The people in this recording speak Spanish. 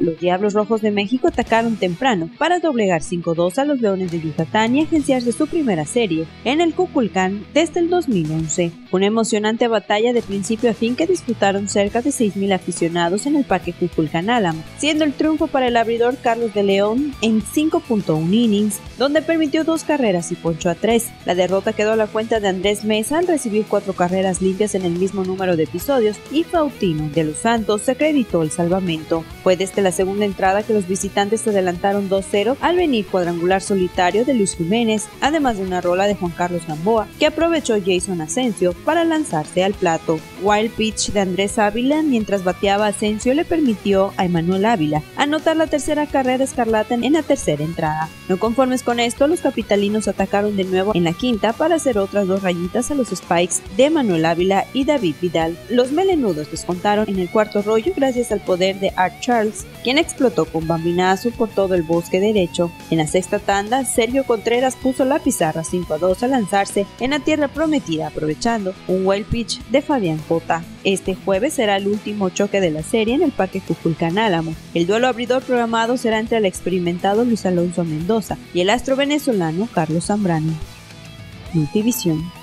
Los Diablos Rojos de México atacaron temprano para doblegar 5-2 a los Leones de Yucatán y agenciarse su primera serie en el Kukulcán desde el 2011. Una emocionante batalla de principio a fin que disputaron cerca de 6.000 aficionados en el Parque Kukulcán Álamo, siendo el triunfo para el abridor Carlos de León en 5.1 innings, donde permitió 2 carreras y ponchó a 3. La derrota quedó a la cuenta de Andrés Mesa al recibir 4 carreras limpias en el mismo número de episodios y Faustino de los Santos se acreditó el salvamento. Fue desde la segunda entrada que los visitantes se adelantaron 2-0 al venir cuadrangular solitario de Luis Jiménez, además de una rola de Juan Carlos Gamboa, que aprovechó Jason Asensio para lanzarse al plato. Wild pitch de Andrés Ávila mientras bateaba Asensio le permitió a Emmanuel Ávila anotar la tercera carrera escarlata en la tercera entrada. No conformes con esto, los capitalinos atacaron de nuevo en la quinta para hacer otras 2 rayitas a los spikes de Manuel Ávila y David Vidal. Los melenudos descontaron en el cuarto rollo gracias al poder de Art Charles, quien explotó con bambinazo por todo el bosque derecho. En la sexta tanda, Sergio Contreras puso la pizarra 5-2 al lanzarse en la tierra prometida, aprovechando un wild pitch de Fabián Cota. Este jueves será el último choque de la serie en el Parque Kukulcán Álamo. El duelo abridor programado será entre el experimentado Luis Alonso Mendoza y el astro venezolano Carlos Zambrano. Multivisión.